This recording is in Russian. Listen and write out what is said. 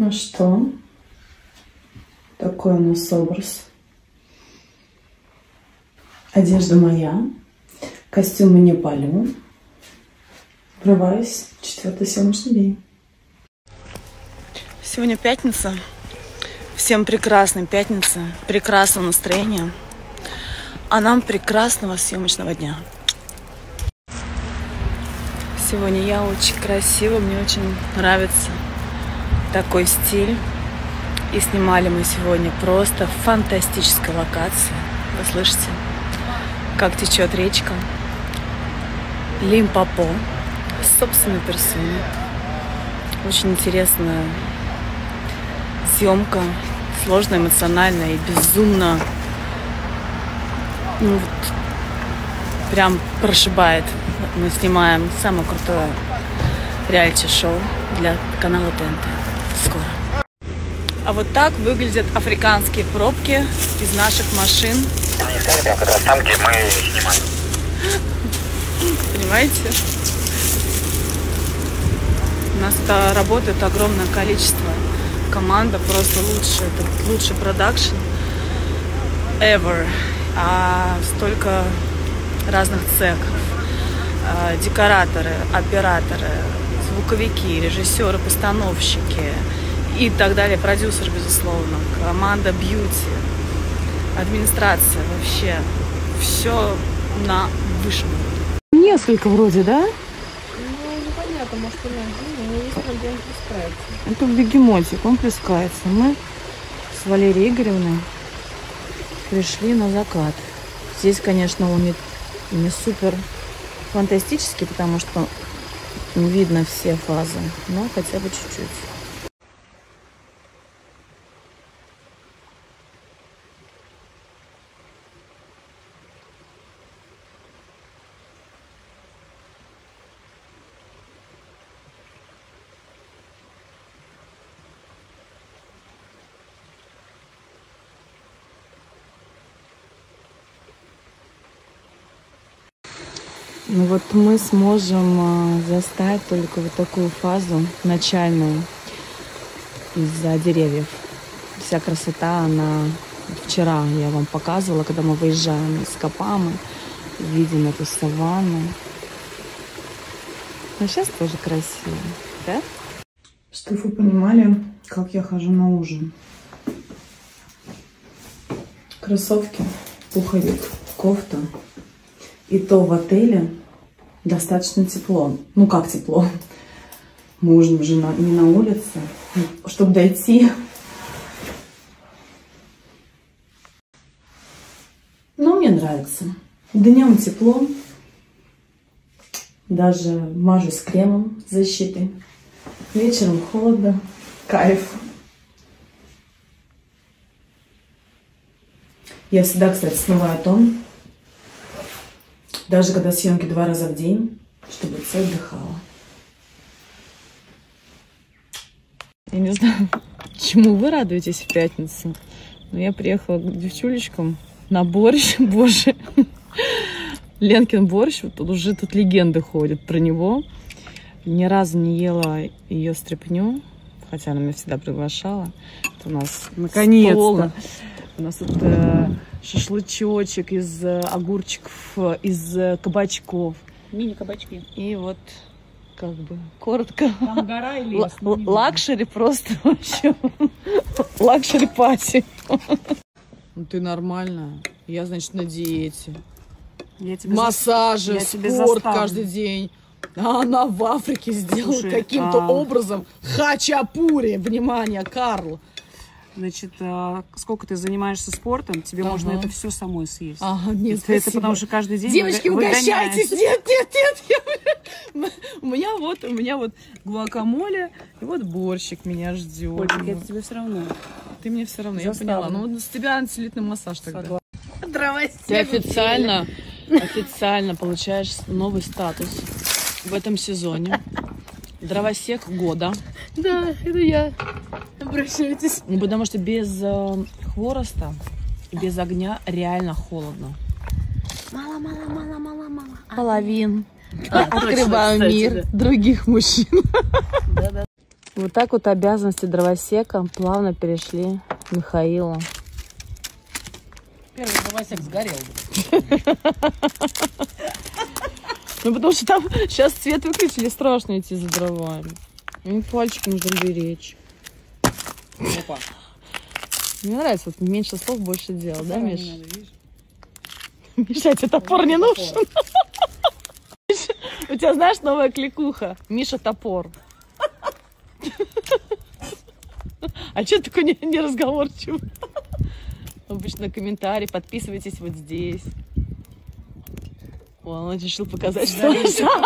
Ну что, такой у нас образ. Одежда моя, костюмы не палю, врываюсь в 4-й съемочный день. Сегодня пятница, всем прекрасной пятницы, прекрасного настроения, а нам прекрасного съемочного дня. Сегодня я очень красива, мне очень нравится такой стиль. И снимали мы сегодня просто в фантастической локации. Вы слышите, как течет речка Лимпопо с собственной персоной. Очень интересная съемка, сложная, эмоциональная и безумно, ну, вот, прям прошибает. Мы снимаем самое крутое реалити-шоу для канала ТНТ. Скоро. А вот так выглядят африканские пробки из наших машин. Они стоят прямо как раз там, где мы снимаем. Понимаете? У нас работает огромное количество. Команда просто лучшая. Это лучший продакшн ever. А столько разных цехов. Декораторы, операторы, звуковики, режиссеры, постановщики и так далее. Продюсер, безусловно, команда бьюти, администрация, вообще все на высшем. Несколько вроде, да? Ну, непонятно, может, у нас есть, где он плескается. Это в бегемотик, он плескается. Мы с Валерией Игоревной пришли на закат. Здесь, конечно, он не супер фантастически, потому что видно все фазы, но хотя бы чуть-чуть. Ну вот мы сможем застать только вот такую фазу начальную из-за деревьев. Вся красота, она вчера я вам показывала, когда мы выезжаем из Капамы, видим эту саванну. Но сейчас тоже красиво, да? Чтобы вы понимали, как я хожу на ужин. Кроссовки, пуховик, кофта. И то в отеле достаточно тепло. Ну как тепло? Мы ужинаем же не на улице. Чтобы дойти. Но мне нравится. Днем тепло. Даже мажусь кремом защиты. Вечером холодно. Кайф. Я всегда, кстати, смываю о том, даже когда съемки 2 раза в день, чтобы все отдыхало. Я не знаю, чему вы радуетесь в пятницу, но я приехала к девчулечкам на борщ. Боже, Ленкин борщ, вот уже тут легенды ходят про него. Ни разу не ела ее стряпню, хотя она меня всегда приглашала. Вот у нас наконец-то. У нас тут шашлычочек из огурчиков, из кабачков. Мини-кабачки. И вот, как бы, коротко. Там гора и лес. Лакшери просто вообще. Лакшери-пати. Ну ты нормальная. Я, значит, на диете. Массажи, спорт каждый день. А она в Африке сделала каким-то образом хачапури. Внимание, Карл. Значит, сколько ты занимаешься спортом, тебе можно это все самой съесть. Ага, нет, это потому что каждый день. Девочки, угощайтесь! Нет, нет, нет! У меня вот гуакамоле, и вот борщик меня ждет. Борщик, это тебе все равно. Ты мне все равно, я поняла. Ну вот с тебя антилитный массаж тогда. Ты официально получаешь новый статус в этом сезоне. Дровосек года. Да, это я. Обращайтесь. Ну, потому что без хвороста, без огня реально холодно. Мало. Половин. Открываю мир других мужчин. Да. Вот так вот обязанности дровосека плавно перешли к Михаилу. Первый дровосек сгорел. Ну, потому что там сейчас свет выключили, страшно идти за дровами. Ну, пальчик нужно беречь. Опа. Мне нравится, вот меньше слов, больше дел, да, Миша? Миша, тебе топор не нужен. У тебя, знаешь, новая кликуха. Миша топор. А что такое неразговорчивый? Обычно комментарий, подписывайтесь вот здесь. О, он решил показать, что он сам.